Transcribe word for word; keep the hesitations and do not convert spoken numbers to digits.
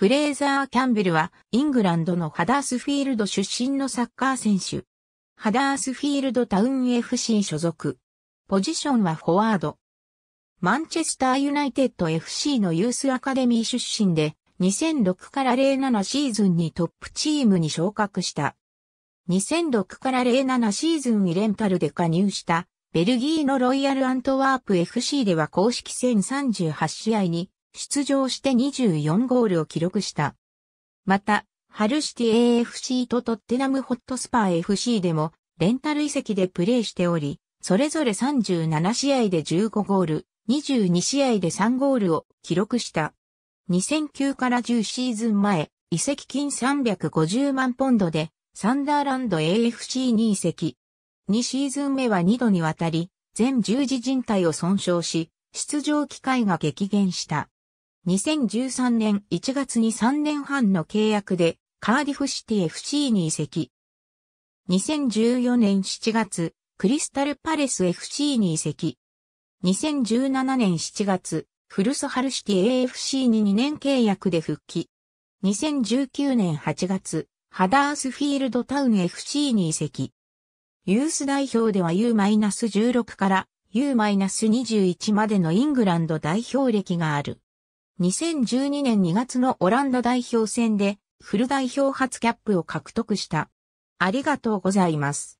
フレーザー・キャンベルは、イングランドのハダースフィールド出身のサッカー選手。ハダースフィールドタウン エフシー 所属。ポジションはフォワード。マンチェスター・ユナイテッド エフシー のユースアカデミー出身で、にせんろくからゼロななシーズンにトップチームに昇格した。にせんろくからゼロななシーズンにレンタルで加入した、ベルギーのロイヤル・アントワープ エフシー では公式戦さんじゅうはち試合に、出場してにじゅうよんゴールを記録した。また、ハルシティ エーエフシー とトッテナムホットスパー エフシー でもレンタル移籍でプレーしており、それぞれさんじゅうなな試合でじゅうごゴール、にじゅうに試合でさんゴールを記録した。にせんきゅうからじゅうシーズン前、移籍金さんびゃくごじゅうまんポンドでサンダーランド エーエフシー に移籍。にシーズン目はに度にわたり、全十字靭帯を損傷し、出場機会が激減した。にせんじゅうさん年いち月にさんねんはんの契約でカーディフシティ エフシー に移籍。にせんじゅうよん年しち月、クリスタルパレス エフシー に移籍。にせんじゅうなな年しち月、古巣ハルシティ エーエフシー ににねん契約で復帰。にせんじゅうきゅう年はち月、ハダースフィールドタウン エフシー に移籍。ユース代表では ユーじゅうろく から ユーにじゅういち までのイングランド代表歴がある。にせんじゅうに年に月のオランダ代表戦でフル代表初キャップを獲得した。ありがとうございます。